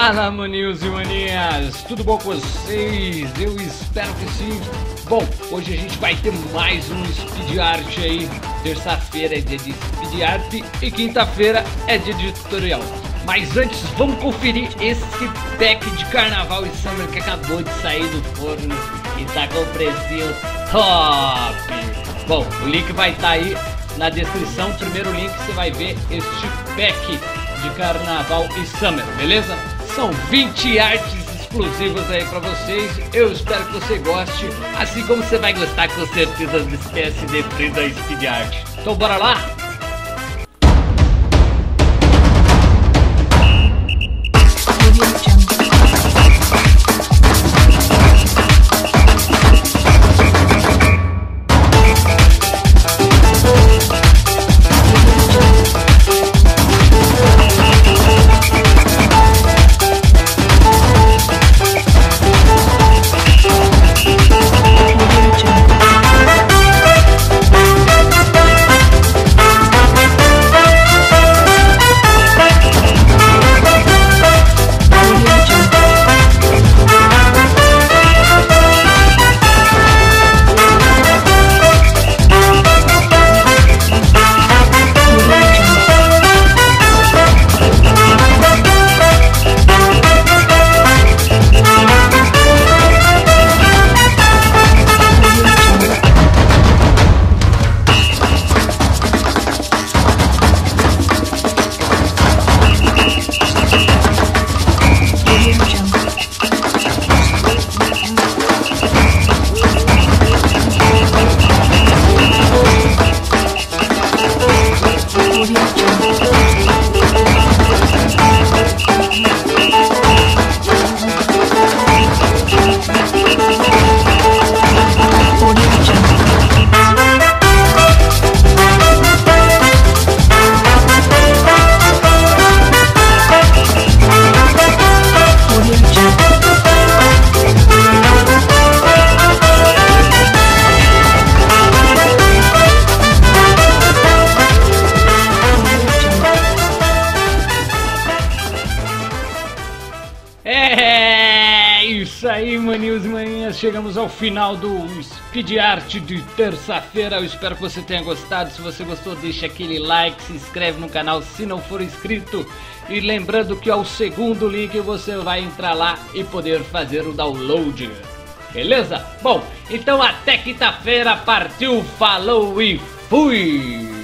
Fala, maninhos e maninhas, tudo bom com vocês? Eu espero que sim. Bom, hoje a gente vai ter mais um Speed Art aí. Terça-feira é dia de Speed Art e quinta-feira é dia de tutorial. Mas antes, vamos conferir esse pack de carnaval e samba que acabou de sair do forno e tá com precinho top. Bom, o link vai estar aí na descrição. Primeiro link, você vai ver este pack de carnaval e summer, beleza? São 20 artes exclusivas aí pra vocês. Eu espero que você goste, assim como você vai gostar com certeza do PSD3 da Speed Art. Então bora lá? É isso aí, maninhos e maninhas, chegamos ao final do Speed Art de terça-feira. Eu espero que você tenha gostado. Se você gostou, deixa aquele like, se inscreve no canal se não for inscrito. E lembrando que ao segundo link você vai entrar lá e poder fazer o download. Beleza? Bom, então até quinta-feira, partiu, falou e fui!